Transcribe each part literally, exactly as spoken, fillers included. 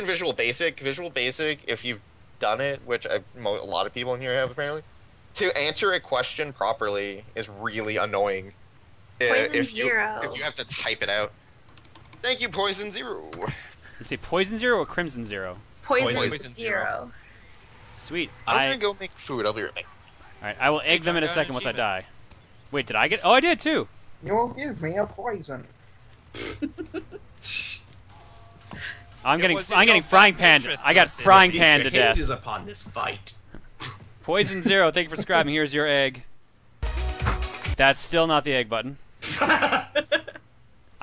in Visual Basic, Visual Basic, if you've done it, which I, mo a lot of people in here have apparently, to answer a question properly is really annoying. Poison uh, if Zero. You, if you have to type it out. Thank you, Poison Zero. You say Poison Zero or Crimson Zero? Poison, Poison, Poison Zero. Zero. Sweet. I'm I... gonna go make food. I'll be right back. Alright, I will egg them in a second once I die. Wait, did I get... Oh, I did too! You won't give me a poison. I'm getting I'm getting frying pan. I got frying pan to death. Hinges upon this fight. Poison Zero, thank you for subscribing. Here's your egg. That's still not the egg button.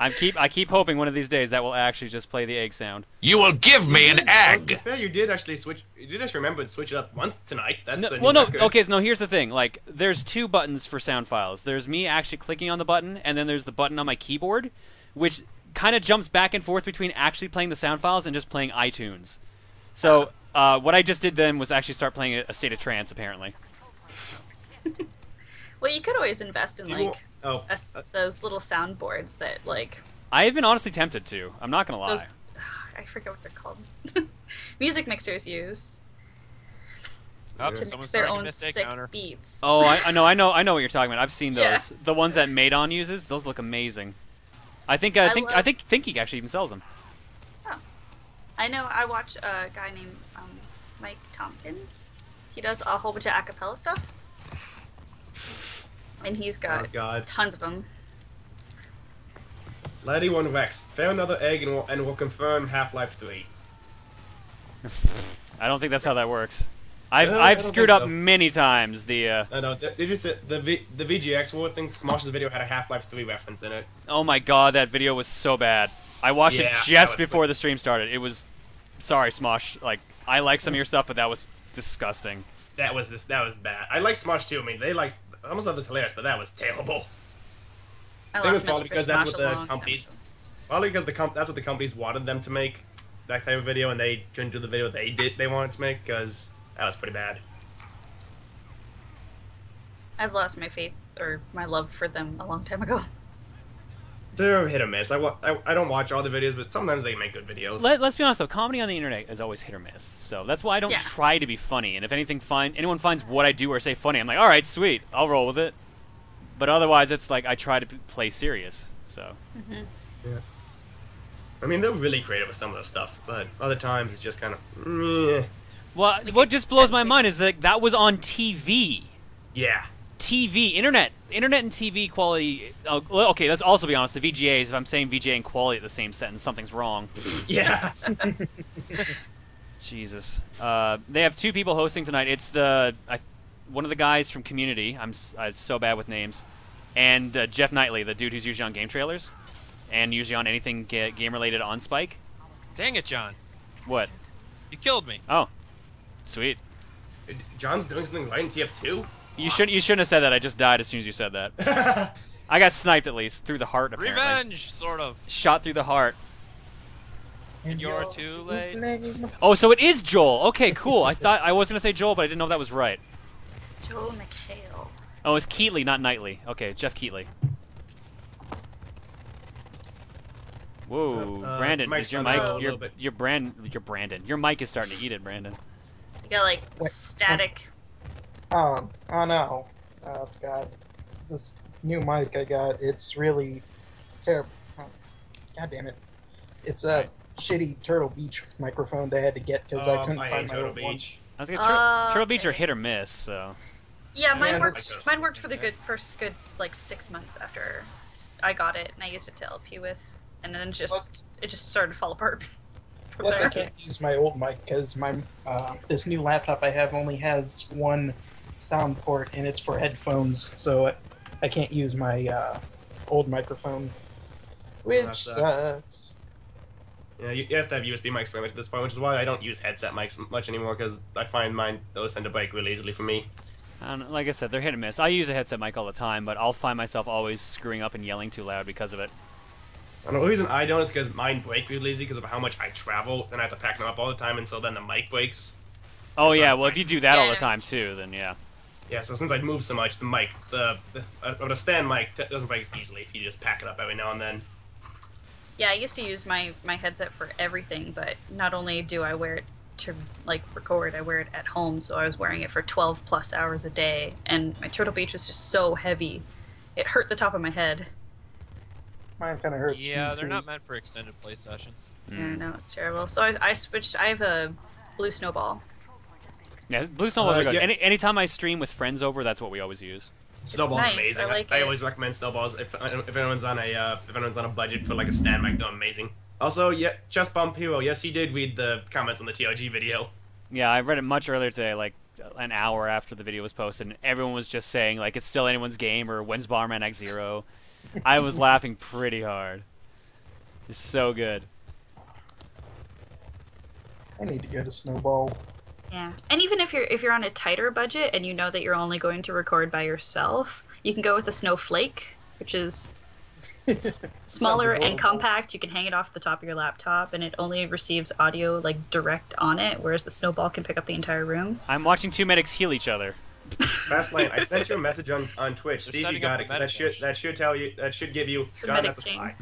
I keep I keep hoping one of these days that will actually just play the egg sound. You will give me an egg. Well, you did actually switch. You did actually remember to switch it up once tonight. That's no, well, no. Record. Okay, no. Here's the thing. Like, there's two buttons for sound files. There's me actually clicking on the button, and then there's the button on my keyboard, which kind of jumps back and forth between actually playing the sound files and just playing iTunes. So uh, what I just did then was actually start playing a, a State of Trance, apparently. Well, you could always invest in like oh. a, those little soundboards that like. I've been honestly tempted to. I'm not gonna lie. Those, I forget what they're called. Music mixers use oh, to mix their own sick counter. beats. Oh, I know, I know, I know what you're talking about. I've seen those. Yeah. The ones that Maidon uses. Those look amazing. I think uh, I think love... I think Pinky actually even sells them. Oh, I know. I watch a guy named um, Mike Tompkins. He does a whole bunch of acapella stuff. And he's got oh, God. tons of them. Lady One Rex, throw another egg and we'll, and we'll confirm Half-Life three. I don't think that's how that works. I've no, I've screwed up so. many times. The uh... no no, they just the v, the V G X Wars thing. Smosh's video had a Half-Life three reference in it. Oh my God, that video was so bad. I watched yeah, it just before the stream started. It was, sorry Smosh, like I like some of your stuff, but that was disgusting. That was this. That was bad. I like Smosh too. I mean, they like. I almost thought it was hilarious, but that was terrible. I, I think it was probably because that's what the companies, probably because the comp that's what the companies wanted them to make, that type of video, and they couldn't do the video they did they wanted to make because that was pretty bad. I've lost my faith or my love for them a long time ago. They're hit or miss. I, I, I don't watch all the videos, but sometimes they make good videos. Let, let's be honest, though. Comedy on the internet is always hit or miss. So that's why I don't yeah. try to be funny. And if anything, find, anyone finds what I do or say funny, I'm like, all right, sweet. I'll roll with it. But otherwise, it's like I try to play serious. So. Mm-hmm. Yeah. I mean, they're really creative with some of the stuff, but other times it's just kind of... Mm. Well, what just blows my mind is that that was on T V. Yeah. T V, internet, internet and T V quality. Uh, okay, let's also be honest. The V G As, if I'm saying V G A and quality at the same sentence, something's wrong. Yeah. Jesus. Uh, they have two people hosting tonight. It's the I, one of the guys from Community. I'm, I'm so bad with names, and uh, Jeff Keighley, the dude who's usually on Game Trailers, and usually on anything ga game related on Spike. Dang it, John. What? You killed me. Oh, sweet. John's doing something right in T F two. You shouldn't. You shouldn't have said that. I just died as soon as you said that. I got sniped at least through the heart. Apparently. Revenge, sort of. Shot through the heart. And you're too late. Oh, so it is Joel. Okay, cool. I thought I was gonna say Joel, but I didn't know if that was right. Joel McHale. Oh, it's Keighley, not Knightley. Okay, Jeff Keighley. Whoa, uh, Brandon, is your mic? Your your Brand, your Brandon. Your mic is starting to eat it, Brandon. You got like static. Um, oh no, uh, I've got this new mic I got, it's really terrible, god damn it, it's a right. shitty Turtle Beach microphone they had to get because um, I couldn't I find my Turtle Beach. One. I was gonna tur uh, Turtle Beach are hit or miss, so. Yeah, mine, yeah, worked, mine worked for the good first good like six months after I got it, and I used it to L P with, and then just, what? it just started to fall apart. Plus there. I can't use my old mic because my, uh, this new laptop I have only has one sound port, and it's for headphones, so I can't use my uh, old microphone, which oh, sucks. Yeah, you, you have to have U S B mics pretty much at this point, which is why I don't use headset mics much anymore, because I find mine those tend to break really easily for me. Um, like I said, they're hit and miss. I use a headset mic all the time, but I'll find myself always screwing up and yelling too loud because of it. And the reason I don't is because mine break really easy because of how much I travel, and I have to pack them up all the time, and so then the mic breaks. Oh yeah, well if you do that yeah. all the time too, then yeah. Yeah, so since I move so much, the mic, the, the, uh, the stand mic doesn't break as easily if you just pack it up every now and then. Yeah, I used to use my, my headset for everything, but not only do I wear it to like record, I wear it at home, so I was wearing it for twelve plus hours a day, and my Turtle Beach was just so heavy. It hurt the top of my head. Mine kind of hurts. Yeah, they're too. Not meant for extended play sessions. Mm. Yeah, no, it's terrible. So I, I switched, I have a Blue Snowball. Yeah, Blue Snowballs uh, are good. Yeah. Any, anytime I stream with friends over, that's what we always use. Snowball's nice, amazing. I, like I, I always recommend Snowballs if, if anyone's on a uh, if anyone's on a budget for like a stand mic. They're amazing. Also, yeah, Chest Bump Hero. Yes, he did read the comments on the T L G video. Yeah, I read it much earlier today, like an hour after the video was posted, and everyone was just saying like it's still anyone's game or when's Bomberman X zero. I was laughing pretty hard. It's so good. I need to get a Snowball. Yeah, and even if you're if you're on a tighter budget and you know that you're only going to record by yourself, you can go with a Snowflake, which is it's smaller and compact. You can hang it off the top of your laptop, and it only receives audio like direct on it, whereas the Snowball can pick up the entire room. I'm watching two medics heal each other. Last night, I sent you a message on on Twitch. Just see if you got it. That should that should tell you that should give you. God, that's a spy.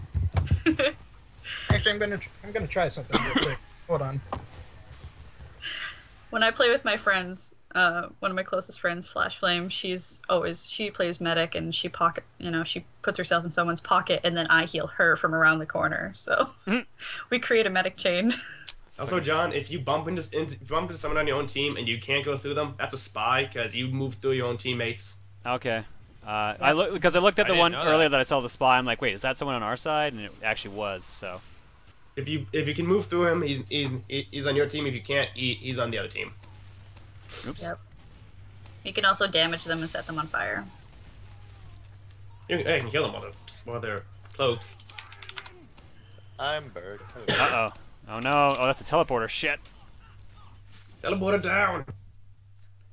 Actually, I'm gonna I'm gonna try something real quick. Hold on. When I play with my friends, uh, one of my closest friends, Flash Flame, she's always she plays medic and she pocket, you know, she puts herself in someone's pocket and then I heal her from around the corner. So mm-hmm. we create a medic chain. Also, John, if you bump into, into if you bump into someone on your own team and you can't go through them, that's a spy because you move through your own teammates. Okay, uh, I look because I looked at the one earlier that I saw the spy. I'm like, wait, is that someone on our side? And it actually was. So. If you if you can move through him, he's he's he's on your team. If you can't, he, he's on the other team. Oops. Yep. You can also damage them and set them on fire. You can, I can kill them while they're, while they're closed. I'm bird. Uh oh. Oh no. Oh, that's a teleporter. Shit. Teleporter down.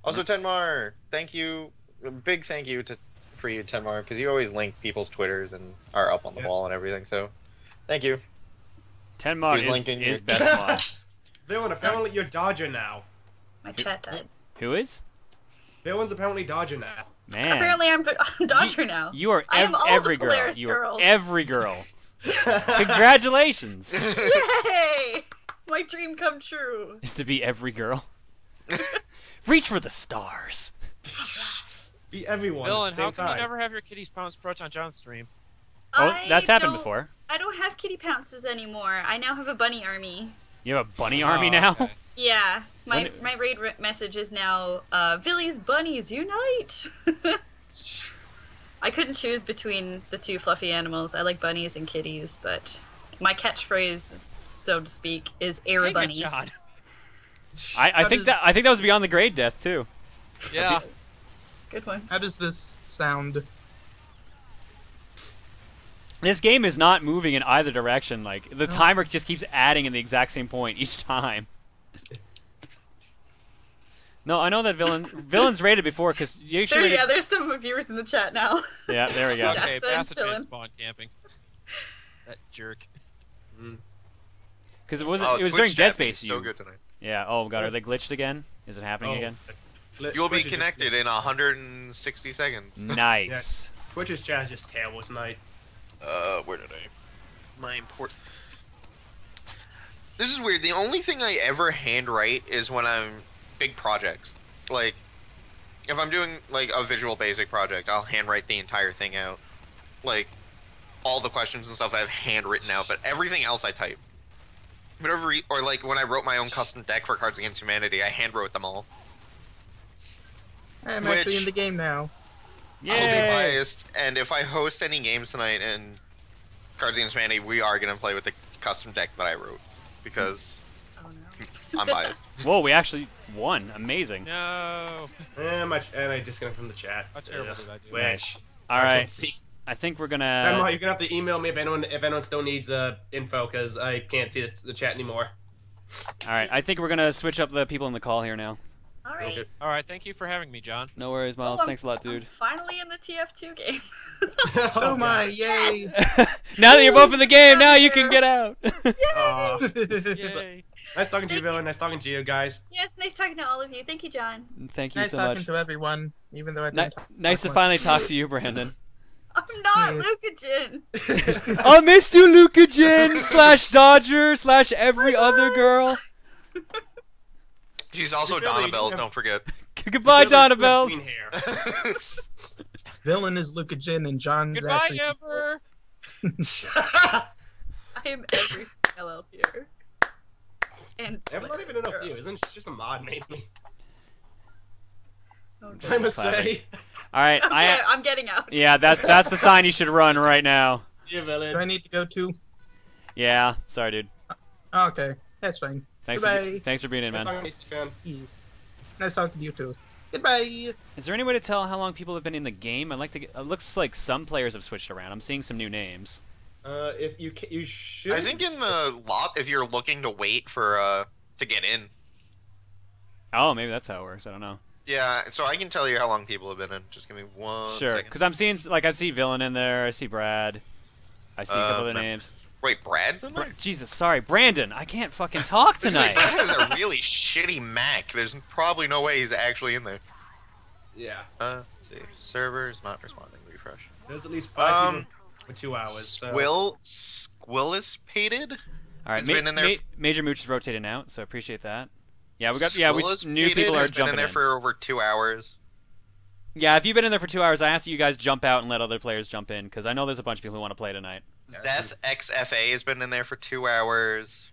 Also, Tenmar, thank you. A big thank you to for you, Tenmar, because you always link people's Twitters and are up on the yeah. wall and everything. So, thank you. Tenmar is, is best mod. Villain, apparently you're Dodger now. My chat died. Who is? Villain's apparently Dodger now. Man. Apparently I'm, I'm Dodger you, now. You are ev every girl. You girls. are every girl. Congratulations. Yay! My dream come true. Is to be every girl. Reach for the stars. Be everyone. Villain, how time. Can you never have your kitties pounce approach on John's stream? Oh, I that's happened before. I don't have kitty pounces anymore. I now have a bunny army. You have a bunny oh, army now? Okay. Yeah. My it... my raid message is now, uh, Villy's Bunnies Unite! I couldn't choose between the two fluffy animals. I like bunnies and kitties, but my catchphrase, so to speak, is Air Bunny. I, I, think is... that, I think that was Beyond the Grade Death, too. Yeah. Good one. How does this sound? This game is not moving in either direction. Like the no. timer just keeps adding in the exact same point each time. No, I know that villain villain's rated before because you there, rated... yeah, there's some viewers in the chat now. Yeah, there we go. Okay, passive man spawn camping. That jerk. Because mm. it was oh, it was Twitch during Dead Space. So you... good tonight. Yeah. Oh god, are they glitched again? Is it happening oh. again? You'll Twitch be connected just... in one hundred sixty seconds. Nice. Yeah. Twitch's chat is just terrible tonight. Uh, where did I? My import. This is weird. The only thing I ever handwrite is when I'm big projects. Like, if I'm doing like a Visual Basic project, I'll handwrite the entire thing out. Like, all the questions and stuff I've handwritten out, but everything else I type. Whatever, or like when I wrote my own custom deck for Cards Against Humanity, I handwrote them all. I'm Which... actually in the game now. Yay. I'll be biased, and if I host any games tonight in Cards Against Humanity, we are going to play with the custom deck that I wrote, because oh, no. I'm biased. Whoa, we actually won. Amazing. No. And, my and I disconnect from the chat. That's terrible. Uh, I do. Nice. All right. I, I think we're going to... You're going to have to email me if anyone, if anyone still needs uh, info, because I can't see the, the chat anymore. All right. I think we're going to switch up the people in the call here now. All right. Okay. All right. Thank you for having me, John. No worries, Miles. Oh, Thanks a lot, dude. I'm finally in the T F two game. oh, oh my! Yay! Now that you're both in the game, now you can get out. Yay! Oh. Yay. Nice talking to you, Villain. Nice talking to you, guys. Yes, nice talking to all of you. Thank you, John. Thank you nice so much. Nice talking to everyone, even though I didn't. Nice to finally talk to you, Brandon. I'm not Lukagen. I missed you, Lukagen slash Dodger slash every other girl. She's also really Donabelle, don't forget. Goodbye, Donabelle. Villain is Lukagen and John's Goodbye, actually... Amber. I am every L L here. And Amber's not even an L L, isn't she? Just a mod, mainly. I must say. All right, okay, I, I'm getting out. Yeah, that's that's the sign you should run right now. Yeah, villain. Do I need to go too? Yeah, sorry, dude. Uh, okay, that's fine. Thanks Goodbye. For, thanks for being in, man. Nice talking to you, yes. Nice talking to you too. Goodbye. Is there any way to tell how long people have been in the game? I'd like to. Get, it looks like some players have switched around. I'm seeing some new names. Uh, if you can, you should. I think in the lobby, if you're looking to wait for uh to get in. Oh, maybe that's how it works. I don't know. Yeah, so I can tell you how long people have been in. Just give me one sure, second. Sure, because I'm seeing, like, I see Villain in there, I see Brad, I see uh, a couple other names. Wait, Brad's in there? Bra Jesus, sorry, Brandon, I can't fucking talk tonight! That is a really shitty Mac, there's probably no way he's actually in there. Yeah. Uh, let's see, server's not responding, refresh. There's at least five um, for two hours, so... Squill, Squill is pated? Alright, ma ma Major Mooch is rotating out, so I appreciate that. Yeah, we got. Yeah, we new people are jumping in there for over two hours. Yeah, if you've been in there for two hours, I ask you guys jump out and let other players jump in because I know there's a bunch of people who want to play tonight. Zeth X F A has been in there for two hours,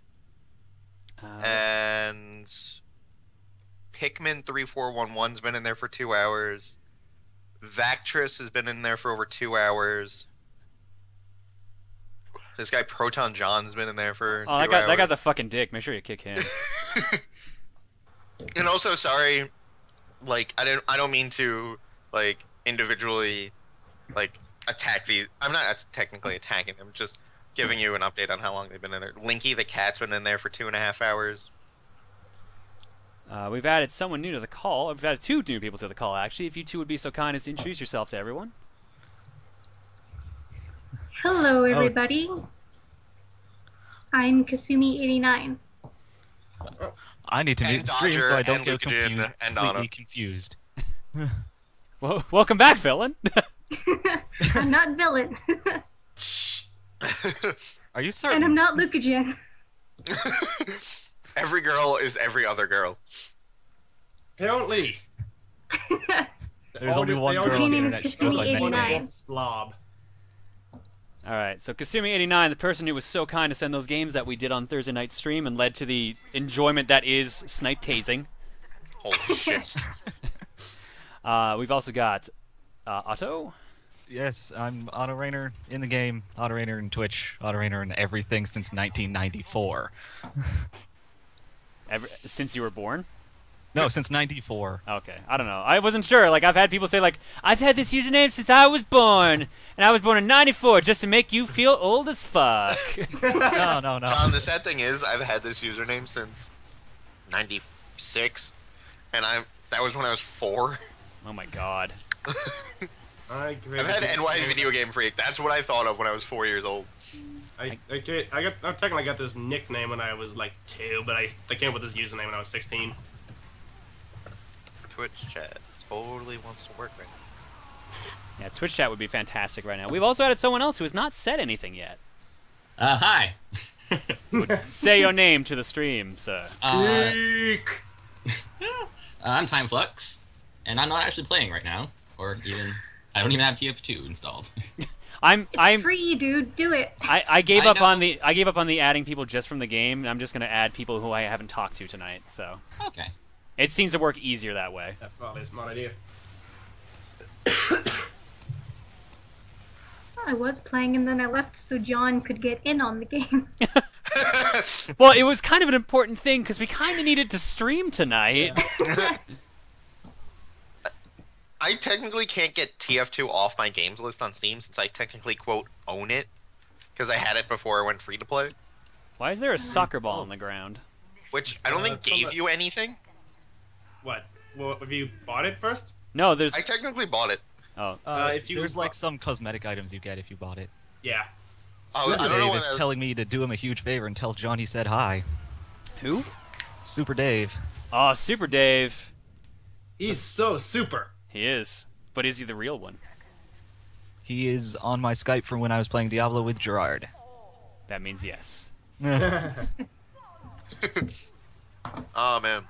uh, and Pikmin three four one one's been in there for two hours. Vactress has been in there for over two hours. This guy Proton John's been in there for. Oh, two that guy, hours. That guy's a fucking dick. Make sure you kick him. And also, sorry, like I don't, I don't mean to like individually, like attack these. I'm not technically attacking them. Just giving you an update on how long they've been in there. Linky the cat's been in there for two and a half hours. Uh, we've added someone new to the call. We've added two new people to the call actually. If you two would be so kind as to introduce yourself to everyone. Hello, everybody. Oh. I'm Kasumi eighty-nine. Oh. I need to mute the screen so I don't get confused, completely confused. Well, welcome back, villain. I'm not villain. Are you certain? And I'm not Lukagen. Every girl is every other girl. Apparently. There's only one girl. My name is Kasumi eighty-nine. Blob. Alright, so Kasumi eighty-nine, the person who was so kind to send those games that we did on Thursday night stream and led to the enjoyment that is snipe tasing. Holy shit. uh, we've also got uh, Otto. Yes, I'm Otto Rainer in the game, Otto Rainer in Twitch, Otto Rainer in everything since nineteen ninety-four. Every, since you were born? No, since ninety-four. Okay, I don't know. I wasn't sure. Like, I've had people say, like, I've had this username since I was born, and I was born in ninety-four just to make you feel old as fuck. No, no, no. Tom, the sad thing is, I've had this username since ninety-six, and I'm that was when I was four. Oh, my God. I I've had N Y Video Game Freak. That's what I thought of when I was four years old. I, I, can't, I, got, I technically got this nickname when I was, like, two, but I, I came up with this username when I was sixteen. Twitch chat totally wants to work right now. Yeah, Twitch chat would be fantastic right now. We've also added someone else who has not said anything yet. Uh, hi. Say your name to the stream, sir. Uh, I'm Time Flux, and I'm not actually playing right now, or even I don't even have T F two installed. I'm. It's I'm free, dude. Do it. I, I gave I up know. on the I gave up on the adding people just from the game. And I'm just gonna add people who I haven't talked to tonight. So. Okay. It seems to work easier that way. That's probably a smart idea. I was playing and then I left so John could get in on the game. Well, it was kind of an important thing because we kind of needed to stream tonight. Yeah. I technically can't get T F two off my games list on Steam since I technically, quote, own it because I had it before I went free to play. Why is there a soccer ball oh. on the ground? Which I don't uh, think gave you anything. What? Well, have you bought it first? No, there's. I technically bought it. Oh. Uh, if you there's like some cosmetic items you get if you bought it. Yeah. Super oh, Dave is I... telling me to do him a huge favor and tell Johnny said hi. Who? Super Dave. Oh, Super Dave. He's the... so super. He is, but is he the real one? He is on my Skype from when I was playing Diablo with Gerard. That means yes. Oh man,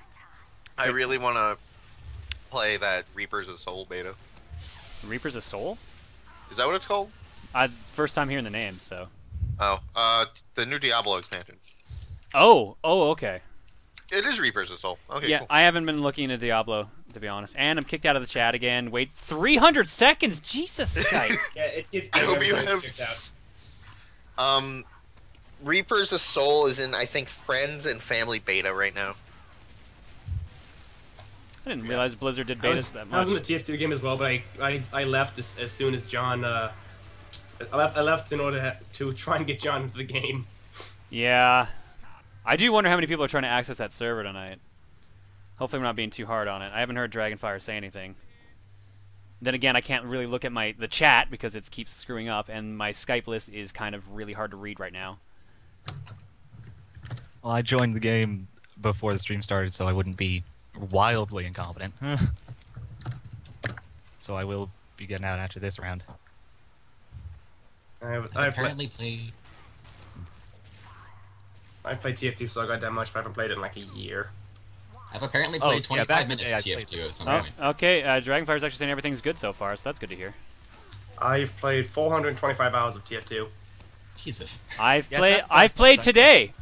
I really want to play that Reapers of Soul beta. Reapers of Soul? Is that what it's called? I first time hearing the name, so. Oh, uh, the new Diablo expansion. Oh, oh, okay. It is Reapers of Soul. Okay. Yeah, cool. I haven't been looking at Diablo, to be honest, and I'm kicked out of the chat again. Wait, three hundred seconds, Jesus! Skype. Yeah, it gets. I hope you have. Um, Reapers of Soul is in, I think, Friends and Family beta right now. I didn't realize Blizzard did betas was, that much. I was in the T F two game as well, but I I, I left as, as soon as John. Uh, I left, I left in order to, to try and get John into the game. Yeah, I do wonder how many people are trying to access that server tonight. Hopefully, we're not being too hard on it. I haven't heard Dragonfire say anything. Then again, I can't really look at my the chat because it keeps screwing up, and my Skype list is kind of really hard to read right now. Well, I joined the game before the stream started, so I wouldn't be wildly incompetent. So I will be getting out after this round. I have, I've apparently played. I've played T F two, so I got that much, but I haven't played it in like a year. I've apparently played oh, twenty-five yeah, minutes of T F two at some oh, point. Okay, uh, Dragonfire's actually saying everything's good so far, so that's good to hear. I've played four hundred twenty-five hours of T F two. Jesus. I've yeah, played. I've played stuff. today.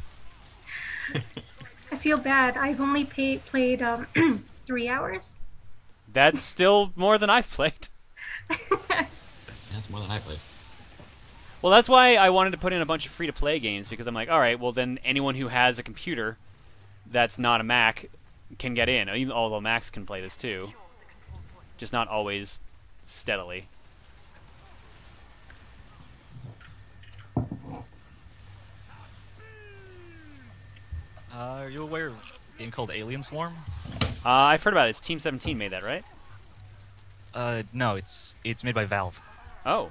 I feel bad. I've only pay, played um, three hours. That's still more than I've played. That's more than I played. Well, that's why I wanted to put in a bunch of free-to-play games, because I'm like, all right, well, then anyone who has a computer that's not a Mac can get in, although Macs can play this too. Just not always steadily. Uh, are you aware of a game called Alien Swarm? Uh, I've heard about it. It's Team seventeen made that, right? Uh, no, it's it's made by Valve. Oh.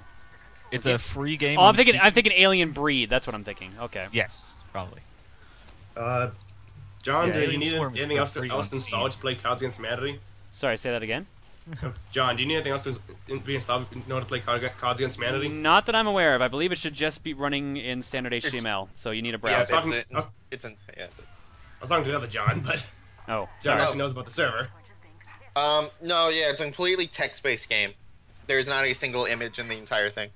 It's okay. A free game. Oh, I'm thinking. Steam. I'm thinking Alien Breed. That's what I'm thinking. Okay. Yes, probably. Uh, John, yeah, do you need anything else to install to play Cards Against Humanity? Sorry, say that again. John, do you need anything else to be installed in order to play Cards Against Humanity? Not that I'm aware of. I believe it should just be running in standard H T M L. So you need a browser. Yeah, it's, it's, it's in. Yeah, it's in. I was talking to another John, but oh, John sorry. actually knows about the server. Um, no, yeah, it's a completely text-based game. There's not a single image in the entire thing.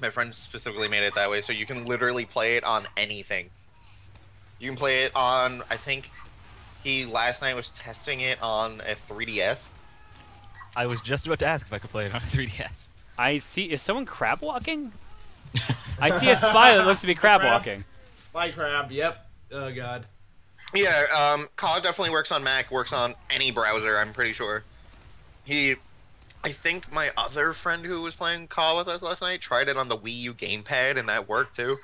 My friend specifically made it that way, so you can literally play it on anything. You can play it on, I think, he last night was testing it on a three D S. I was just about to ask if I could play it on a three D S. I see, is someone crab walking? I see a spy that looks to be crab walking. Spy crab, yep. Oh god. Yeah, um, C O D definitely works on Mac, works on any browser, I'm pretty sure. He... I think my other friend who was playing C O D with us last night tried it on the Wii U gamepad, and that worked, too.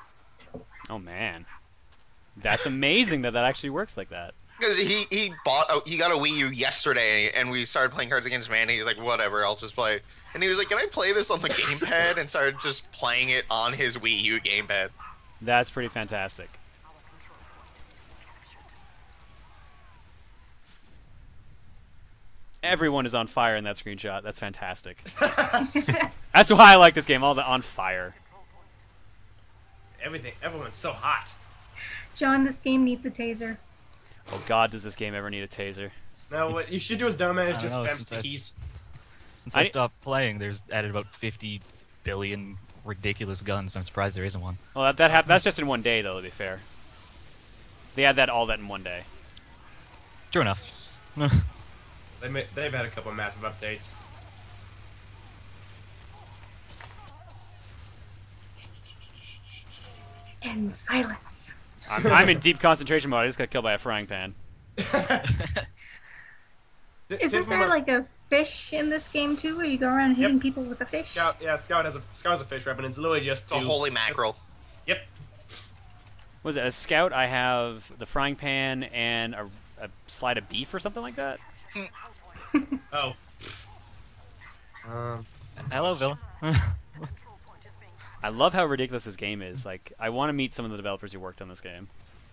Oh, man. That's amazing that that actually works like that. Because he, he bought a, he got a Wii U yesterday, and we started playing Cards Against Humanity. He's like, whatever, I'll just play. And he was like, can I play this on the gamepad? And started just playing it on his Wii U gamepad. That's pretty fantastic. Everyone is on fire in that screenshot. That's fantastic. That's why I like this game. All the on fire. Everything. Everyone's so hot. John, this game needs a taser. Oh God, does this game ever need a taser? No. What you should do is dumb it. Just know, spam since stickies. I, since I, I stopped playing, there's added about fifty billion ridiculous guns. I'm surprised there isn't one. Well, that, that hap that's just in one day, though. To be fair, they had that all that in one day. True enough. They may, they've had a couple of massive updates. And silence. I'm, I'm in deep concentration mode. I just got killed by a frying pan. Isn't there like a fish in this game too, where you go around hitting yep. people with a fish? Scout, yeah, Scout has a Scout has a fish weapon. It's literally just a holy mackerel. Yep. What is it? As Scout, I have the frying pan and a, a slide of beef or something like that. Oh. Um, hello, Villa. I love how ridiculous this game is. Like, I want to meet some of the developers who worked on this game.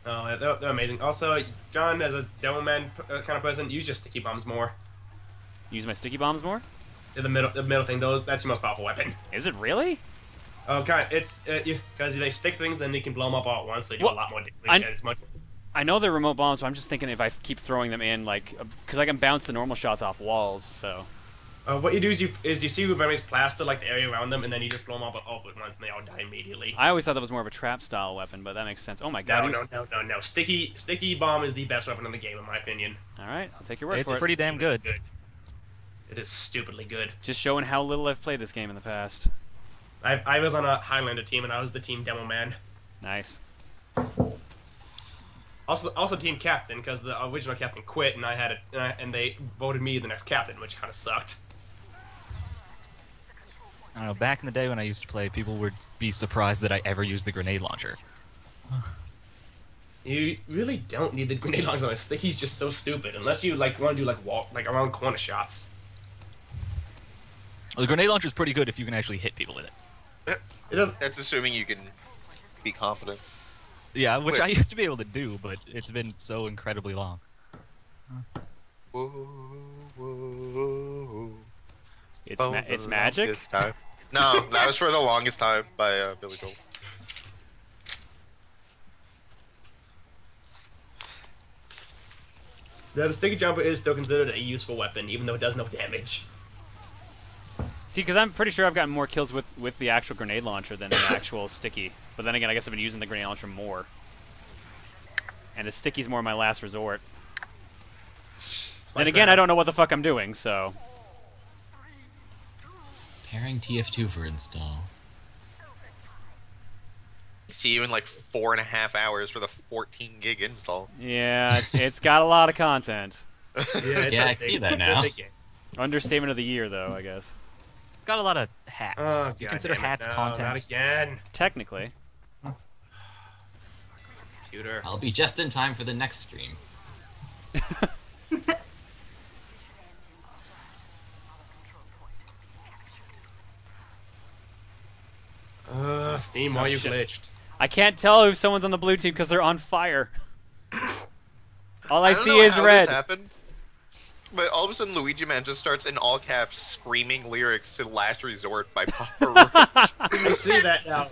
Oh, they're, they're amazing. Also, John, as a Devilman kind of person, use your sticky bombs more. Use my sticky bombs more? the middle, the middle thing. Those, that's your most powerful weapon. Is it really? Okay, it's because uh, they stick things, then you can blow them up all at once. They do well, a lot more damage. It's much. I know they're remote bombs, but I'm just thinking if I keep throwing them in, like, because I can bounce the normal shots off walls. So. Uh, what you do is you is you see who enemies plaster like the area around them, and then you just blow them up all at once, and they all die immediately. I always thought that was more of a trap style weapon, but that makes sense. Oh my god! No, was... no, no, no, no! Sticky, sticky bomb is the best weapon in the game, in my opinion. All right, I'll take your word it's for it. It's pretty damn good. good. It is stupidly good. Just showing how little I've played this game in the past. I I was on a Highlander team, and I was the team demo man. Nice. Also, also team captain, because the original captain quit, and I had it, and, I, and they voted me the next captain, which kind of sucked. I don't know, back in the day when I used to play, people would be surprised that I ever used the grenade launcher. You really don't need the grenade launcher. I think he's just so stupid, unless you like want to do like walk, like around corner shots. Well, the grenade launcher is pretty good if you can actually hit people with it. It does. That's assuming you can be competent. Yeah, which Wait. I used to be able to do, but it's been so incredibly long. Whoa, whoa, whoa. It's, oh, ma it's magic? Time. No, that was for the longest time by uh, Billy Joel. Yeah, the sticky jumper is still considered a useful weapon, even though it does no damage. See, because I'm pretty sure I've gotten more kills with, with the actual grenade launcher than the actual sticky. But then again, I guess I've been using the grenade launcher more. And the sticky's more my last resort. Then again, I don't know what the fuck I'm doing, so... Pairing T F two for install. See you in like four and a half hours for the fourteen gig install. Yeah, it's, it's got a lot of content. yeah, it's yeah a, I can see that now. Understatement of the year, though, I guess. It's got a lot of hats. Oh, do you God consider hats no, content? Not again. Technically. Huh? Computer. I'll be just in time for the next stream. Uh, Steam, why oh, you glitched? I can't tell if someone's on the blue team because they're on fire. All I, I see is red. But all of a sudden, Luigi Man just starts in all caps screaming lyrics to "Last Resort" by Papa Roach. You see that now?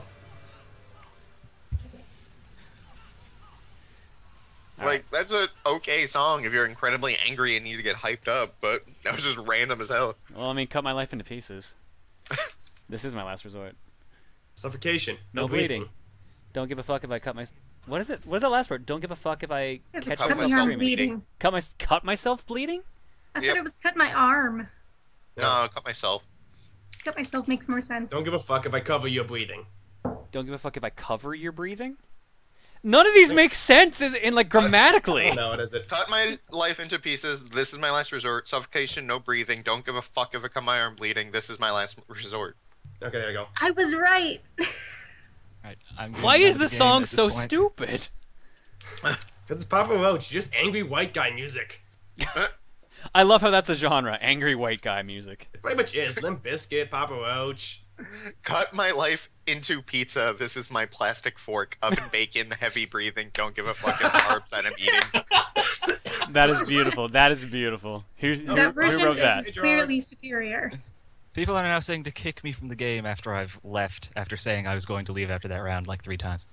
Like that's an okay song if you're incredibly angry and need to get hyped up, but that was just random as hell. Well, I mean, cut my life into pieces. This is my last resort. Suffocation. No, no bleeding. bleeding. Don't give a fuck if I cut my. What is it? What is that last word? Don't give a fuck if I it's catch myself screaming. Bleeding. Cut my. Cut myself bleeding. I yep. thought it was cut my arm. No, I cut myself. Cut myself makes more sense. Don't give a fuck if I cover your breathing. Don't give a fuck if I cover your breathing? None of these make sense in, in like, grammatically. No, it isn't. Cut my life into pieces. This is my last resort. Suffocation, no breathing. Don't give a fuck if I cut my arm bleeding. This is my last resort. Okay, there you go. I was right. Right I'm Why is the song so point. stupid? Because it's Papa Roach. Just angry white guy music. I love how that's a genre, angry white guy music. It pretty much is. Limp Bizkit, Papa Roach. Cut my life into pizza. This is my plastic fork. Oven bacon, heavy breathing. Don't give a fuck about carbs that I'm eating. That is beautiful. That is beautiful. Here's, that who, version who wrote that? Is clearly superior. People are now saying to kick me from the game after I've left, after saying I was going to leave after that round like three times.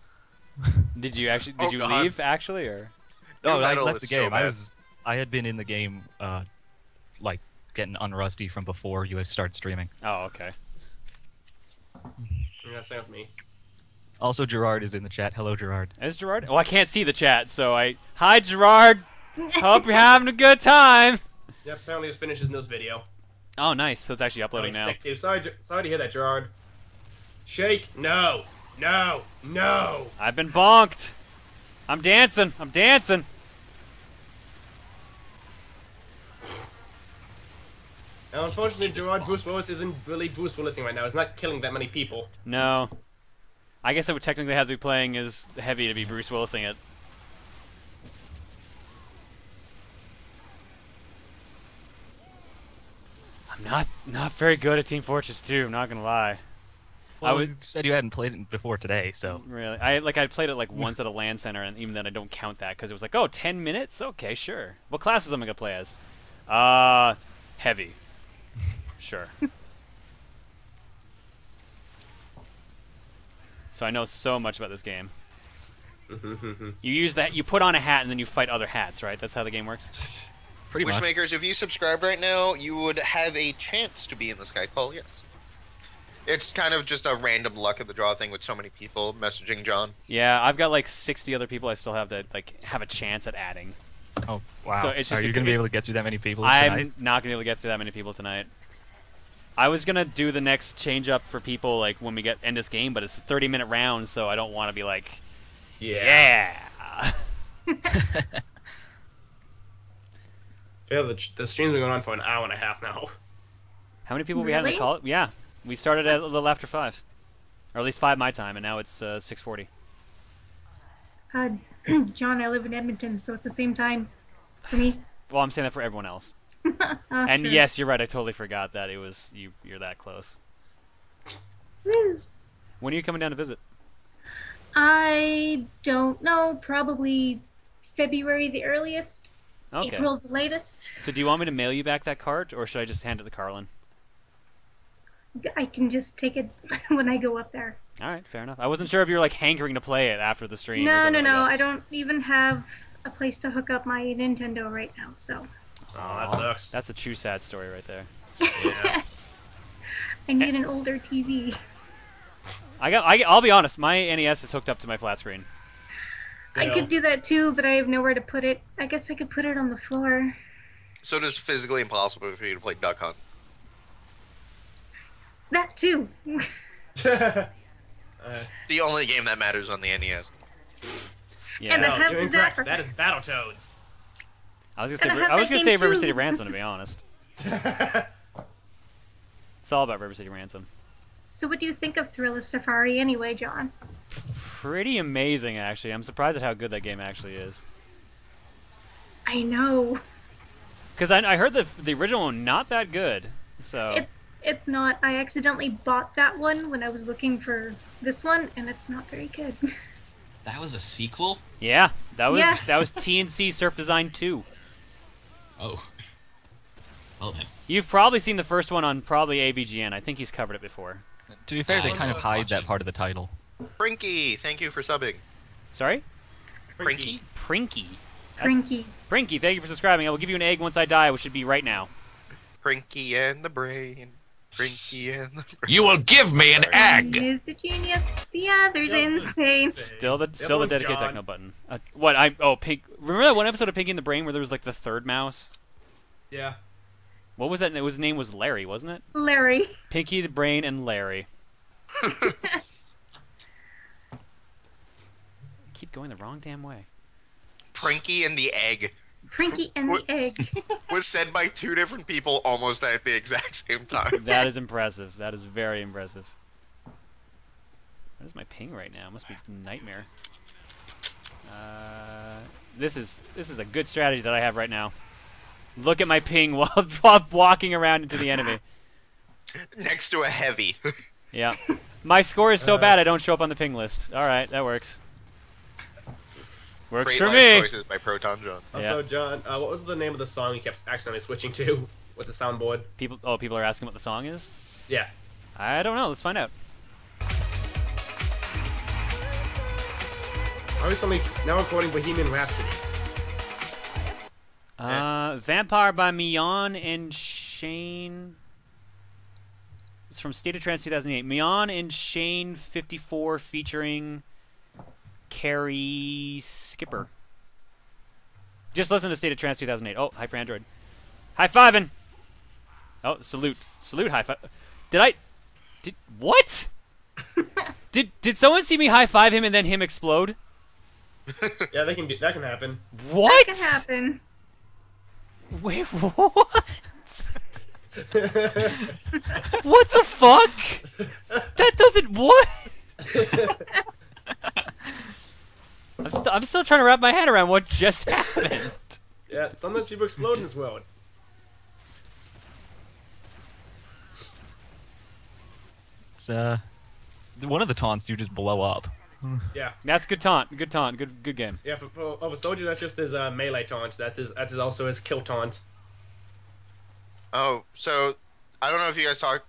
Did you actually? Did oh, you God. leave actually, or? No, no I left the game. So I was. I had been in the game, uh, like, getting unrusty from before you would start streaming. Oh, okay. You're gonna save me. Also, Gerard is in the chat. Hello, Gerard. Is Gerard? Oh, I can't see the chat, so I... Hi, Gerard! Hope you're having a good time! Yeah, apparently it's finishing this video. Oh, nice. So it's actually uploading now. Sick, sorry, sorry to hear that, Gerard. Shake! No! No! No! I've been bonked! I'm dancing! I'm dancing! Now, unfortunately, Gerard Bruce Willis isn't really Bruce Willising right now. He's not killing that many people. No. I guess I would technically have to be playing as Heavy to be Bruce Willising it. I'm not not very good at Team Fortress two, I'm not gonna lie. Well, I would, you said you hadn't played it before today, so... Really? I like I played it like once at a LAN center, and even then I don't count that, because it was like, oh, ten minutes? Okay, sure. What classes am I gonna play as? Uh... Heavy. Sure. So I know so much about this game. You use that. You put on a hat and then you fight other hats, right? That's how the game works. Pretty much. Wishmakers, if you subscribe right now, you would have a chance to be in the Skype call. Yes. It's kind of just a random luck of the draw thing with so many people messaging John. Yeah, I've got like sixty other people I still have that like have a chance at adding. Oh wow! So it's just Are you gonna be able to get through that many people tonight? I'm not gonna be able to get through that many people tonight. I was gonna do the next change up for people like when we get end this game, but it's a thirty minute round, so I don't want to be like. Yeah. Yeah, the, the stream's been going on for an hour and a half now. How many people really? we had in the call? Yeah, we started at a little after five, or at least five my time, and now it's uh, six forty. Uh, John, I live in Edmonton, so it's the same time for me. Well, I'm saying that for everyone else. uh, and true. Yes, you're right. I totally forgot that it was you. You're that close. Woo. When are you coming down to visit? I don't know. Probably February the earliest. Okay. April the latest. So do you want me to mail you back that card, or should I just hand it to Carlin? I can just take it when I go up there. All right, fair enough. I wasn't sure if you were like hankering to play it after the stream. No, no, no. Like I don't even have a place to hook up my Nintendo right now, so. Oh, that sucks. That's a true sad story right there. Yeah. I need an older T V. I got. I, I'll be honest. My N E S is hooked up to my flat screen. I yeah. could do that too, but I have nowhere to put it. I guess I could put it on the floor. So it is physically impossible for you to play Duck Hunt. That too. uh, the only game that matters on the N E S. Yeah. And the no, you're incorrect. Zapper. That is Battletoads. I was gonna say. I was gonna say River City Ransom, to be honest. It's all about River City Ransom. So what do you think of Thriller Safari anyway, John? Pretty amazing, actually. I'm surprised at how good that game actually is. I know. Because I, I heard the, the original one not that good. So It's it's not. I accidentally bought that one when I was looking for this one, and it's not very good. That was a sequel? Yeah. That was, yeah. That was T N C Surf Design two. Oh. Well then. You've probably seen the first one on probably A V G N. I think he's covered it before. To be fair, they kind of hide that part of the title. Prinky, thank you for subbing. Sorry? Prinky? Prinky. Prinky. Prinky, thank you for subscribing. I will give you an egg once I die, which should be right now. Prinky and the Brain. Prinky and the Brain. You will give me an egg! One is a genius, the other's insane. Still the still the dedicated techno button. Uh, what, I... Oh, Pink... Remember that one episode of Pinky and the Brain where there was, like, the third mouse? Yeah. What was that? His name was Larry, wasn't it? Larry. Pinky the Brain and Larry. Keep going the wrong damn way. Prinky and the egg. Prinky and the egg. Was said by two different people almost at the exact same time. That is impressive. That is very impressive. What is my ping right now? It must be nightmare. Uh, this is this is a good strategy that I have right now. Look at my ping while, while walking around into the enemy. Next to a heavy. Yeah. My score is so uh, bad I don't show up on the ping list. All right, that works. Works Great for life me. Choices by Proton John. Also, yeah. John, uh, what was the name of the song you kept accidentally switching to with the soundboard? People, oh, people are asking what the song is? Yeah. I don't know. Let's find out. I always tell me, now I'm quoting Bohemian Rhapsody. Uh, Vampire by Mion and Shane. It's from State of Trance two thousand eight. Mion and Shane fifty-four featuring Carrie Skipper. Just listen to State of Trance two thousand eight. Oh, Hyper Android. High-fiving! Oh, salute. Salute, high-five. Did I... Did... What? did Did someone see me high-five him and then him explode? Yeah, they can do, that can happen. What? That can happen. Wait, what? What the fuck? That doesn't... What? I'm, st I'm still trying to wrap my head around what just happened. Yeah, sometimes people explode in this world. It's, uh... One of the taunts, you just blow up. Yeah, that's good taunt. Good taunt. Good, good game. Yeah, for, for of a soldier, that's just his uh, melee taunt. That's his. That's his, also his kill taunt. Oh, so I don't know if you guys talked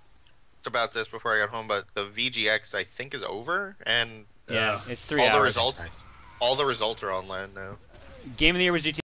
about this before I got home, but the V G X I think is over, and yeah, uh, it's three all hours. The results, nice. All the results are online now. Game of the Year was G T A.